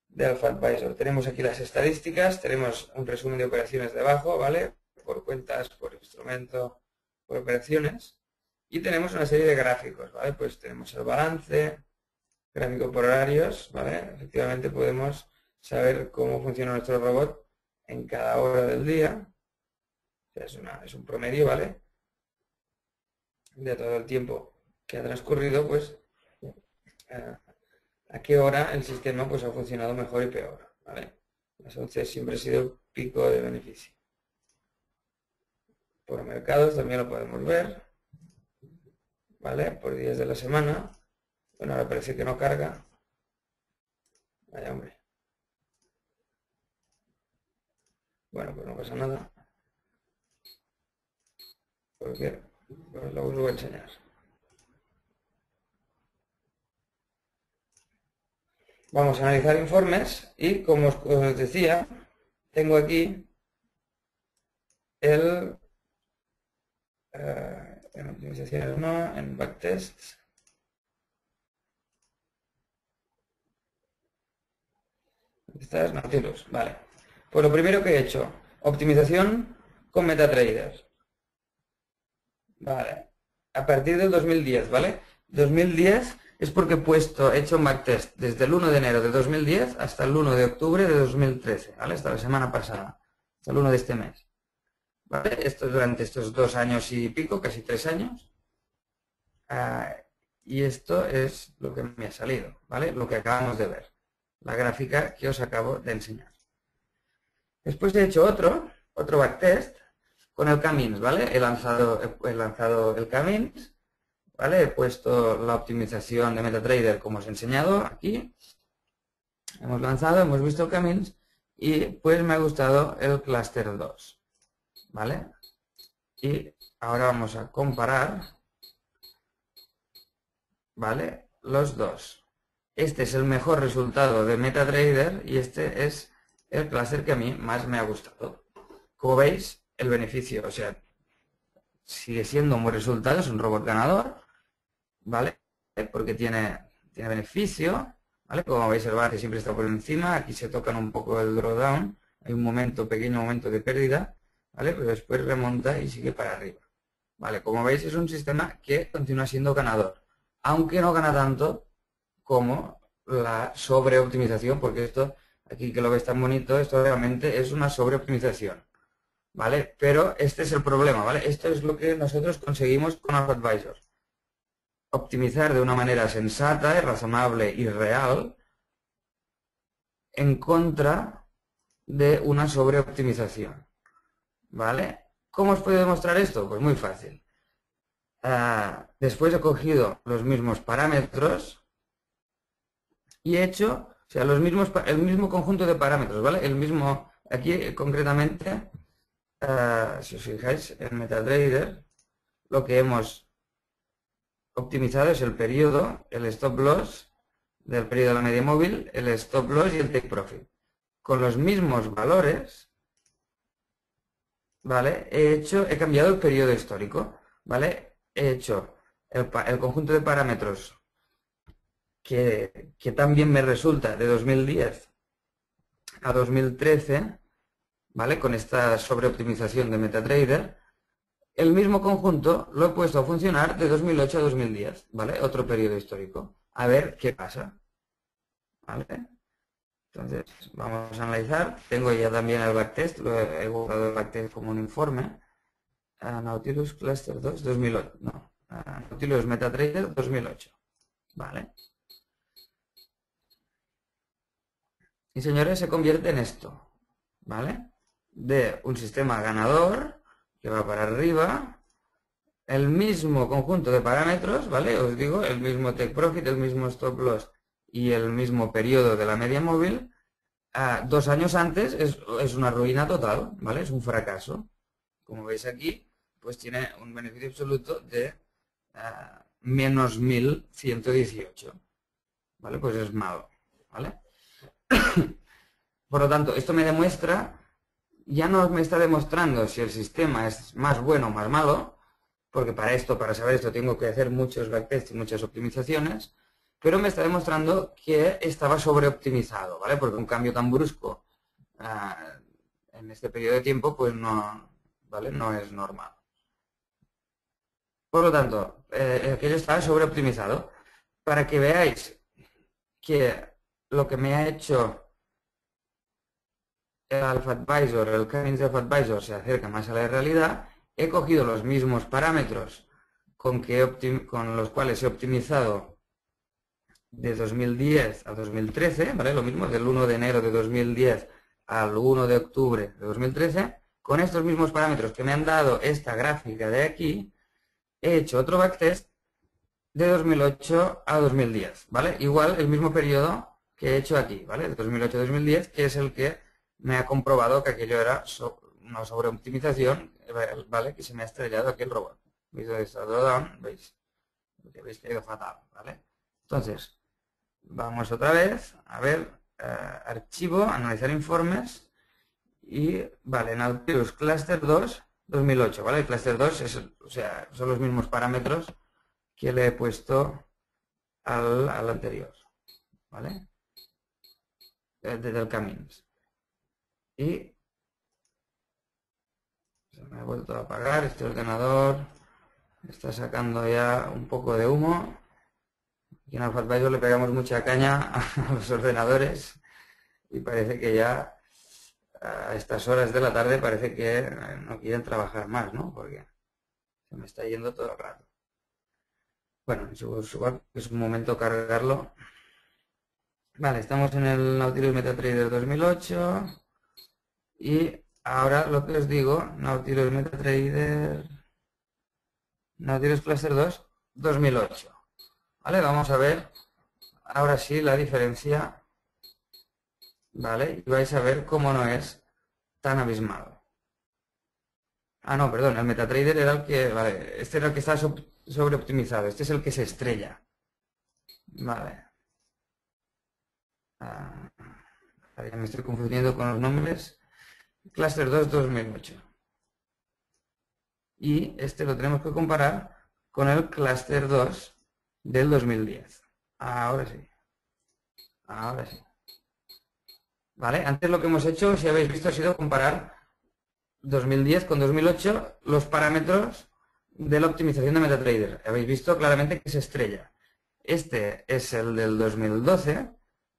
de Alpha Advisor. Tenemos aquí las estadísticas, tenemos un resumen de operaciones debajo, ¿vale? Por cuentas, por instrumento, por operaciones. Y tenemos una serie de gráficos, ¿vale? Pues tenemos el balance, gráfico por horarios, ¿vale? Efectivamente podemos saber cómo funciona nuestro robot en cada hora del día. O sea, es, una, es un promedio, ¿vale? De todo el tiempo que ha transcurrido, pues eh, a qué hora el sistema pues, ha funcionado mejor y peor, ¿vale? Las once siempre ha sido pico de beneficio. Por mercados también lo podemos ver. ¿Vale? Por días de la semana. Bueno, ahora parece que no carga. Vaya, hombre. Bueno, pues no pasa nada. Porque pues lo vuelvo a enseñar. Vamos a analizar informes y, como os decía, tengo aquí el... Eh, en optimizaciones no, en backtests. Esta es Nautilus, vale. Pues lo primero que he hecho, optimización con MetaTrader. Vale. A partir del dos mil diez, ¿vale? dos mil diez es porque he puesto, he hecho un backtest desde el uno de enero de dos mil diez hasta el uno de octubre de dos mil trece, ¿vale? Hasta la semana pasada, hasta el uno de este mes. ¿Vale? Esto durante estos dos años y pico, casi tres años. Ah, y esto es lo que me ha salido, ¿vale? Lo que acabamos de ver. La gráfica que os acabo de enseñar. Después he hecho otro, otro backtest con el CAMINS, ¿vale? He lanzado, he lanzado el CAMINS, ¿vale? He puesto la optimización de MetaTrader como os he enseñado aquí. Hemos lanzado, hemos visto el CAMINS y pues me ha gustado el Cluster dos. ¿Vale? Y ahora vamos a comparar, ¿vale? Los dos. Este es el mejor resultado de MetaTrader y este es el cluster que a mí más me ha gustado. Como veis, el beneficio, o sea, sigue siendo un buen resultado, es un robot ganador, ¿vale? Porque tiene, tiene beneficio, ¿vale? Como veis, el balance siempre está por encima, aquí se tocan un poco el drawdown, hay un momento, pequeño momento de pérdida, ¿vale? Pero después remonta y sigue para arriba. Vale, como veis es un sistema que continúa siendo ganador, aunque no gana tanto como la sobreoptimización, porque esto, aquí que lo veis tan bonito, esto realmente es una sobreoptimización, ¿vale? Pero este es el problema, ¿vale? Esto es lo que nosotros conseguimos con Alpha Advisor. Optimizar de una manera sensata, razonable y real en contra de una sobreoptimización. ¿Vale? ¿Cómo os puedo demostrar esto? Pues muy fácil. Uh, después he cogido los mismos parámetros y he hecho, o sea, los mismos, el mismo conjunto de parámetros, ¿vale? El mismo, aquí concretamente, uh, si os fijáis en MetaTrader, lo que hemos optimizado es el periodo, el stop loss del periodo de la media móvil, el stop loss y el take profit. Con los mismos valores... ¿Vale? He hecho, he cambiado el periodo histórico, ¿vale? He hecho el, el conjunto de parámetros que, que también me resulta de dos mil diez a dos mil trece, ¿vale? Con esta sobreoptimización de MetaTrader, el mismo conjunto lo he puesto a funcionar de dos mil ocho a dos mil diez, ¿vale? Otro periodo histórico. A ver qué pasa, ¿vale? Entonces, vamos a analizar. Tengo ya también el backtest, lo he guardado el backtest como un informe. Uh, Nautilus Cluster dos, dos mil ocho. No, uh, Nautilus MetaTrader dos mil ocho. Vale. Y señores, se convierte en esto. ¿Vale? De un sistema ganador que va para arriba. El mismo conjunto de parámetros, ¿vale? Os digo, el mismo take profit, el mismo stop loss y el mismo periodo de la media móvil, ah, dos años antes es, es una ruina total, ¿vale? Es un fracaso. Como veis aquí, pues tiene un beneficio absoluto de ah, menos mil ciento dieciocho, ¿vale? Pues es malo, ¿vale? Por lo tanto, esto me demuestra, ya no me está demostrando si el sistema es más bueno o más malo, porque para esto, para saber esto, tengo que hacer muchos backtests y muchas optimizaciones, pero me está demostrando que estaba sobreoptimizado, ¿vale? Porque un cambio tan brusco uh, en este periodo de tiempo, pues no, ¿vale? No es normal. Por lo tanto, eh, aquello estaba sobreoptimizado. Para que veáis que lo que me ha hecho el Alpha Advisor, el CAMINS Alpha Advisor, se acerca más a la realidad, he cogido los mismos parámetros con, que optim con los cuales he optimizado de dos mil diez a dos mil trece, ¿vale? Lo mismo, del uno de enero de dos mil diez al uno de octubre de dos mil trece, con estos mismos parámetros que me han dado esta gráfica de aquí, he hecho otro backtest de dos mil ocho a dos mil diez, ¿vale? Igual el mismo periodo que he hecho aquí, ¿vale? De dos mil ocho a dos mil diez, que es el que me ha comprobado que aquello era so una sobreoptimización, ¿vale? Que se me ha estrellado aquí el robot. ¿Veis? Que habéis caído fatal, ¿vale? Entonces, vamos otra vez, a ver, eh, archivo, analizar informes, y, vale, Nautilus Cluster dos, dos mil ocho, ¿vale? El Cluster dos es, o sea, son los mismos parámetros que le he puesto al, al anterior, ¿vale? Desde el CAMINS. Y se me ha vuelto a apagar este ordenador, está sacando ya un poco de humo. Aquí en Alpha Advisor le pegamos mucha caña a los ordenadores y parece que ya a estas horas de la tarde parece que no quieren trabajar más, ¿no? Porque se me está yendo todo el rato. Bueno, es un momento cargarlo. Vale, estamos en el Nautilus MetaTrader dos mil ocho y ahora lo que os digo, Nautilus MetaTrader, Nautilus Cluster dos, dos mil ocho. Vale, vamos a ver ahora sí la diferencia, vale, y vais a ver cómo no es tan abismal. Ah, no, perdón, el MetaTrader era el que, vale, este era el que está sobreoptimizado, este es el que se estrella. Vale. Ah, ya me estoy confundiendo con los nombres. Cluster dos dos mil ocho. Y este lo tenemos que comparar con el Cluster dos del dos mil diez. Ahora sí. Ahora sí. Vale, antes lo que hemos hecho, si habéis visto, ha sido comparar dos mil diez con dos mil ocho los parámetros de la optimización de MetaTrader. Habéis visto claramente que se estrella. Este es el del dos mil doce,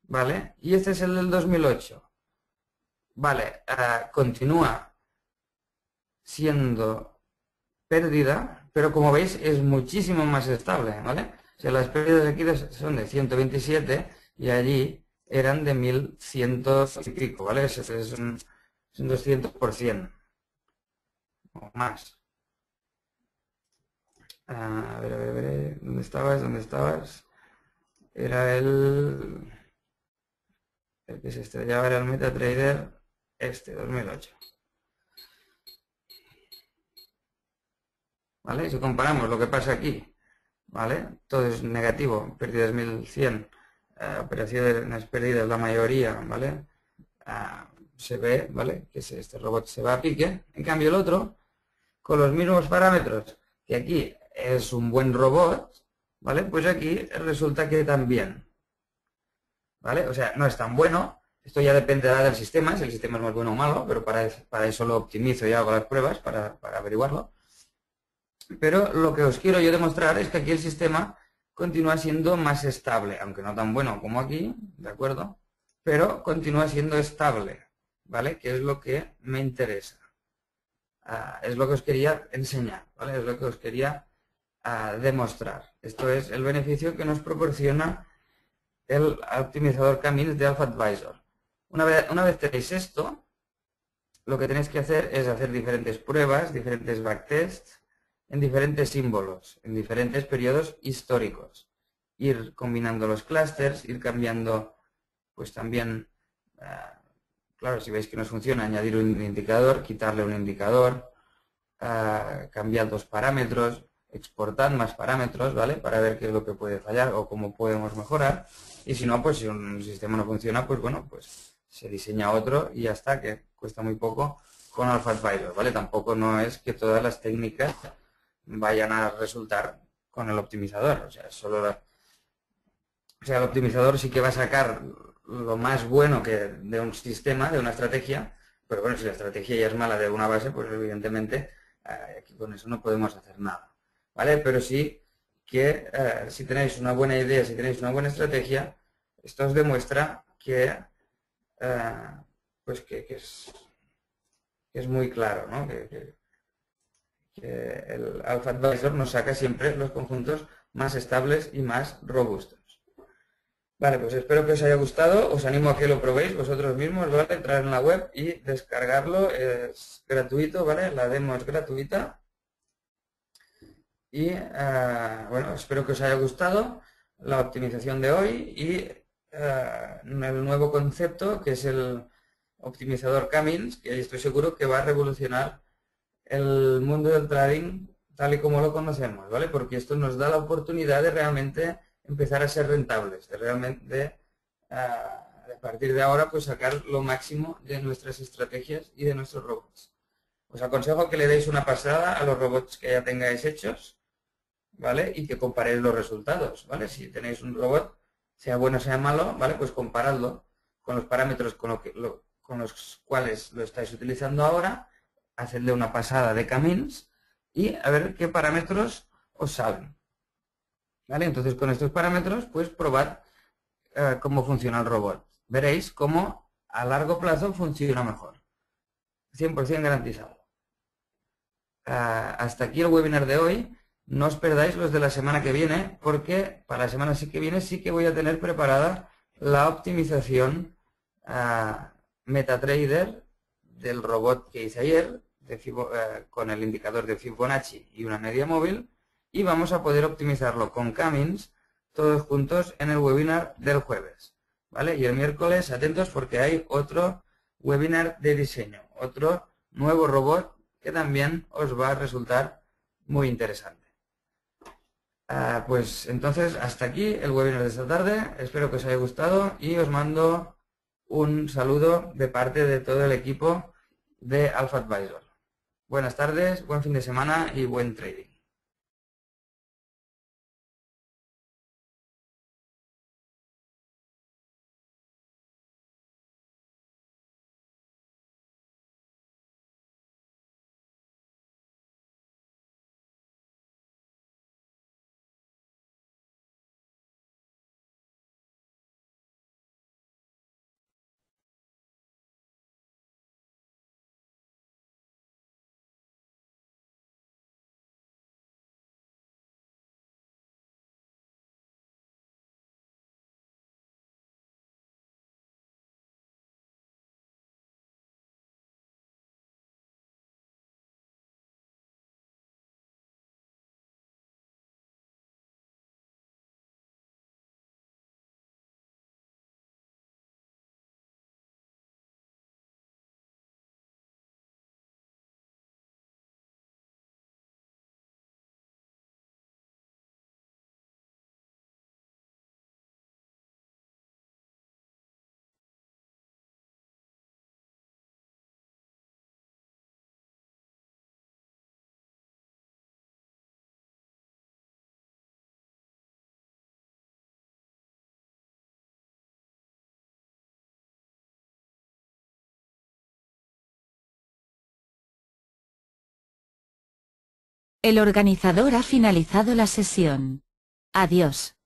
¿vale? Y este es el del dos mil ocho. Vale, uh, continúa siendo pérdida, pero como veis es muchísimo más estable, ¿vale? O sea, las pérdidas aquí son de ciento veintisiete y allí eran de mil cien y pico, ¿vale? Es un, es un doscientos por ciento o más. A ver, a ver, a ver, ¿dónde estabas? ¿Dónde estabas? Era el... el que se estrellaba, era el MetaTrader este, dos mil ocho. ¿Vale? Si comparamos lo que pasa aquí, ¿vale? Todo es negativo, pérdidas mil cien, eh, operaciones perdidas la mayoría, ¿vale? Ah, se ve, ¿vale? Que este robot se va a pique. En cambio el otro, con los mismos parámetros, que aquí es un buen robot, ¿vale? Pues aquí resulta que también, ¿vale? O sea, no es tan bueno, esto ya dependerá del sistema, si el sistema es más bueno o malo, pero para, para eso lo optimizo y hago las pruebas para, para averiguarlo. Pero lo que os quiero yo demostrar es que aquí el sistema continúa siendo más estable, aunque no tan bueno como aquí, ¿de acuerdo? Pero continúa siendo estable, ¿vale? Que es lo que me interesa. Ah, es lo que os quería enseñar, ¿vale? Es lo que os quería ah, demostrar. Esto es el beneficio que nos proporciona el optimizador CAMINS de Alpha Advisor. Una vez, una vez tenéis esto, lo que tenéis que hacer es hacer diferentes pruebas, diferentes backtests, en diferentes símbolos, en diferentes periodos históricos. Ir combinando los clusters, ir cambiando, pues también, uh, claro, si veis que nos funciona, añadir un indicador, quitarle un indicador, uh, cambiar dos parámetros, exportar más parámetros, ¿vale? Para ver qué es lo que puede fallar o cómo podemos mejorar. Y si no, pues si un sistema no funciona, pues bueno, pues se diseña otro y ya está, que cuesta muy poco con Alpha Advisor, ¿vale? Tampoco no es que todas las técnicas vayan a resultar con el optimizador, o sea, solo la, o sea, el optimizador sí que va a sacar lo más bueno que de un sistema, de una estrategia, pero bueno, si la estrategia ya es mala de una base, pues evidentemente eh, aquí con eso no podemos hacer nada, ¿vale? Pero sí que eh, si tenéis una buena idea, si tenéis una buena estrategia, esto os demuestra que, eh, pues que, que, es, que es muy claro, ¿no? Que, que, que el Alpha Advisor nos saca siempre los conjuntos más estables y más robustos. Vale, pues espero que os haya gustado, os animo a que lo probéis vosotros mismos, ¿vale? Entrar en la web y descargarlo, es gratuito, ¿vale? La demo es gratuita. Y eh, bueno, espero que os haya gustado la optimización de hoy y eh, el nuevo concepto que es el optimizador CAMINS, que estoy seguro que va a revolucionar el mundo del trading tal y como lo conocemos, ¿vale? Porque esto nos da la oportunidad de realmente empezar a ser rentables, de realmente de, uh, a partir de ahora pues sacar lo máximo de nuestras estrategias y de nuestros robots. Os aconsejo que le deis una pasada a los robots que ya tengáis hechos, ¿vale? Y que comparéis los resultados, ¿vale? Si tenéis un robot, sea bueno o sea malo, ¿vale? Pues comparadlo con los parámetros con, lo que, lo, con los cuales lo estáis utilizando ahora, hacedle una pasada de CAMINS y a ver qué parámetros os salen. ¿Vale? Entonces con estos parámetros pues probad eh, cómo funciona el robot. Veréis cómo a largo plazo funciona mejor. cien por cien garantizado. Uh, hasta aquí el webinar de hoy. No os perdáis los de la semana que viene porque para la semana que viene sí que voy a tener preparada la optimización uh, MetaTrader del robot que hice ayer de Fibo, uh, con el indicador de Fibonacci y una media móvil. Y vamos a poder optimizarlo con CAMINS todos juntos en el webinar del jueves, ¿vale? Y el miércoles, atentos porque hay otro webinar de diseño, otro nuevo robot que también os va a resultar muy interesante. Ah, pues entonces hasta aquí el webinar de esta tarde, espero que os haya gustado y os mando un saludo de parte de todo el equipo de Alpha Advisor. Buenas tardes, buen fin de semana y buen trading. El organizador ha finalizado la sesión. Adiós.